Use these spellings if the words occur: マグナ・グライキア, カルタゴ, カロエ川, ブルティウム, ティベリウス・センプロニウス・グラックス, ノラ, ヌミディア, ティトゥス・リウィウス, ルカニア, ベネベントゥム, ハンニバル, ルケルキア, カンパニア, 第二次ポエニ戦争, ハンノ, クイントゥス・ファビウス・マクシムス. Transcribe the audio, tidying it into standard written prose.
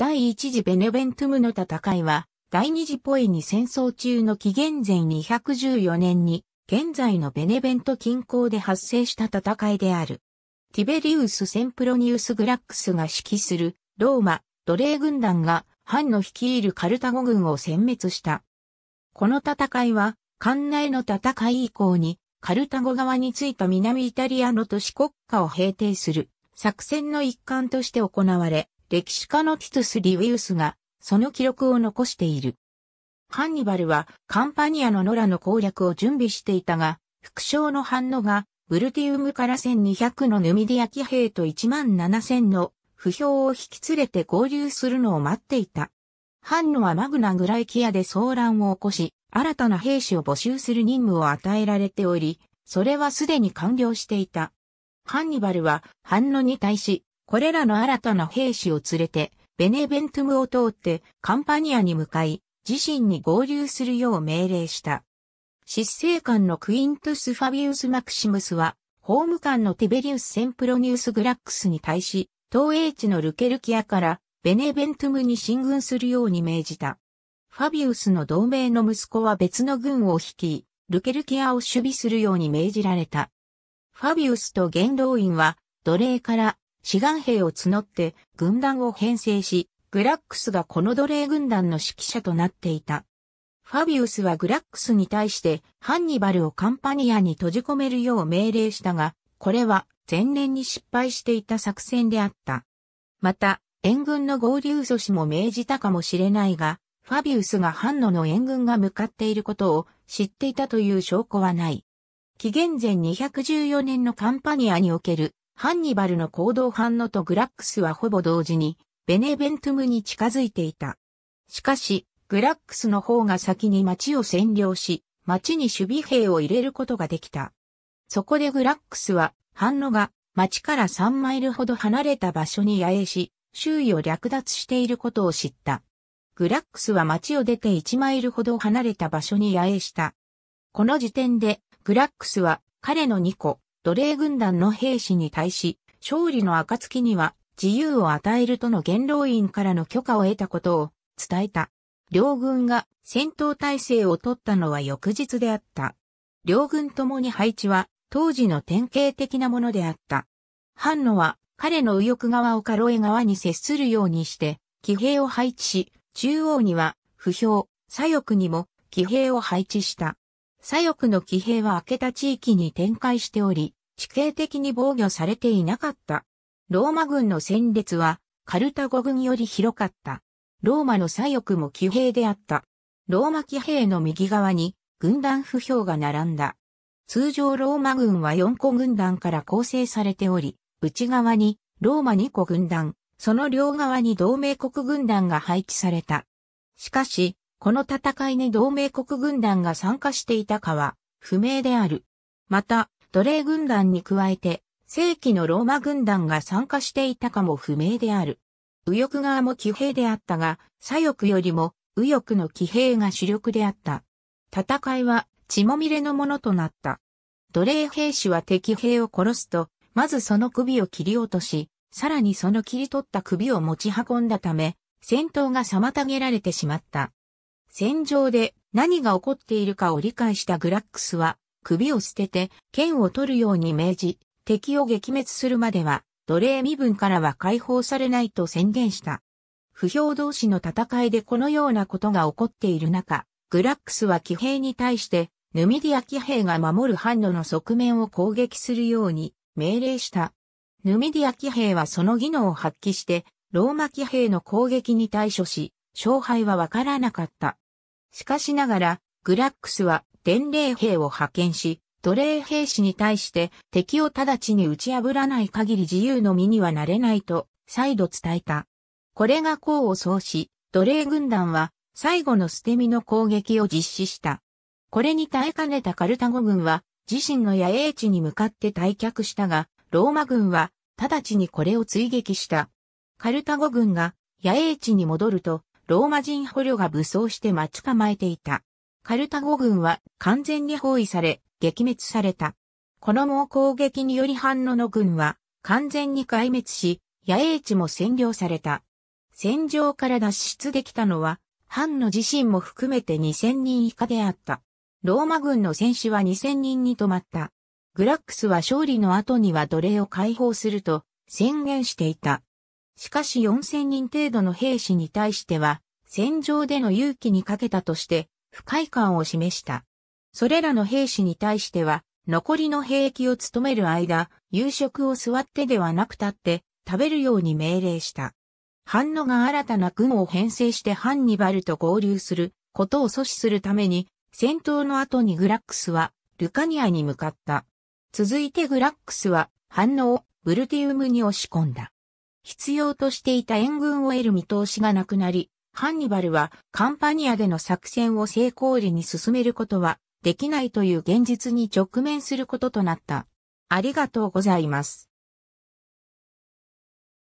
第一次ベネベントゥムの戦いは、第二次ポエニ戦争中の紀元前214年に、現在のベネベント近郊で発生した戦いである。ティベリウス・センプロニウス・グラックスが指揮するローマ・奴隷軍団が藩の率いるカルタゴ軍を殲滅した。この戦いは、関内の戦い以降に、カルタゴ側についた南イタリアの都市国家を平定する作戦の一環として行われ、歴史家のティトゥス・リウィウスがその記録を残している。ハンニバルはカンパニアのノラの攻略を準備していたが、副将のハンノがブルティウムから1200のヌミディア騎兵と17000の不評を引き連れて合流するのを待っていた。ハンノはマグナ・グライキアで騒乱を起こし、新たな兵士を募集する任務を与えられており、それはすでに完了していた。ハンニバルはハンノに対し、これらの新たな兵士を連れて、ベネベントゥムを通ってカンパニアに向かい、自身に合流するよう命令した。執政官のクイントゥス・ファビウス・マクシムスは、法務官のティベリウス・センプロニウス・グラックスに対し、東英地のルケルキアからベネベントゥムに進軍するように命じた。ファビウスの同盟の息子は別の軍を率い、ルケルキアを守備するように命じられた。ファビウスと元老院は、奴隷から志願兵を募って軍団を編成し、グラックスがこの奴隷軍団の指揮者となっていた。ファビウスはグラックスに対してハンニバルをカンパニアに閉じ込めるよう命令したが、これは前年に失敗していた作戦であった。また、援軍の合流阻止も命じたかもしれないが、ファビウスがハンノの援軍が向かっていることを知っていたという証拠はない。紀元前214年のカンパニアにおけるハンニバルの行動、ハンノとグラックスはほぼ同時に、ベネベントゥムに近づいていた。しかし、グラックスの方が先に町を占領し、町に守備兵を入れることができた。そこでグラックスは、ハンノが町から3マイルほど離れた場所に野営し、周囲を略奪していることを知った。グラックスは町を出て1マイルほど離れた場所に野営した。この時点で、グラックスは彼の2個、奴隷軍団の兵士に対し、勝利の暁には、自由を与えるとの元老院からの許可を得たことを伝えた。両軍が戦闘態勢を取ったのは翌日であった。両軍ともに配置は当時の典型的なものであった。ハンノは彼の右翼側をカロエ側に接するようにして騎兵を配置し、中央には不評、左翼にも騎兵を配置した。左翼の騎兵は空けた地域に展開しており、地形的に防御されていなかった。ローマ軍の戦列はカルタゴ軍より広かった。ローマの左翼も騎兵であった。ローマ騎兵の右側に軍団不評が並んだ。通常ローマ軍は4個軍団から構成されており、内側にローマ2個軍団、その両側に同盟国軍団が配置された。しかし、この戦いに同盟国軍団が参加していたかは不明である。また、奴隷軍団に加えて、正規のローマ軍団が参加していたかも不明である。右翼側も騎兵であったが、左翼よりも右翼の騎兵が主力であった。戦いは血もみれのものとなった。奴隷兵士は敵兵を殺すと、まずその首を切り落とし、さらにその切り取った首を持ち運んだため、戦闘が妨げられてしまった。戦場で何が起こっているかを理解したグラックスは、首を捨てて剣を取るように命じ、敵を撃滅するまでは、奴隷身分からは解放されないと宣言した。不評同士の戦いでこのようなことが起こっている中、グラックスは騎兵に対して、ヌミディア騎兵が守るハンノの側面を攻撃するように命令した。ヌミディア騎兵はその技能を発揮して、ローマ騎兵の攻撃に対処し、勝敗はわからなかった。しかしながら、グラックスは伝令兵を派遣し、奴隷兵士に対して敵を直ちに打ち破らない限り自由の身にはなれないと再度伝えた。これが功を奏し、奴隷軍団は最後の捨て身の攻撃を実施した。これに耐えかねたカルタゴ軍は自身の野営地に向かって退却したが、ローマ軍は直ちにこれを追撃した。カルタゴ軍が野営地に戻ると、ローマ人捕虜が武装して待ち構えていた。カルタゴ軍は完全に包囲され、撃滅された。この猛攻撃によりハンノの軍は完全に壊滅し、野営地も占領された。戦場から脱出できたのは、ハンノ自身も含めて2000人以下であった。ローマ軍の戦死は2000人に止まった。グラックスは勝利の後には奴隷を解放すると宣言していた。しかし4000人程度の兵士に対しては、戦場での勇気に欠けたとして、不快感を示した。それらの兵士に対しては、残りの兵役を務める間、夕食を座ってではなく立って食べるように命令した。ハンノが新たな軍を編成してハンニバルと合流することを阻止するために、戦闘の後にグラックスはルカニアに向かった。続いてグラックスはハンノをブルティウムに押し込んだ。必要としていた援軍を得る見通しがなくなり、ハンニバルはカンパニアでの作戦を成功裏に進めることはできないという現実に直面することとなった。ありがとうございます。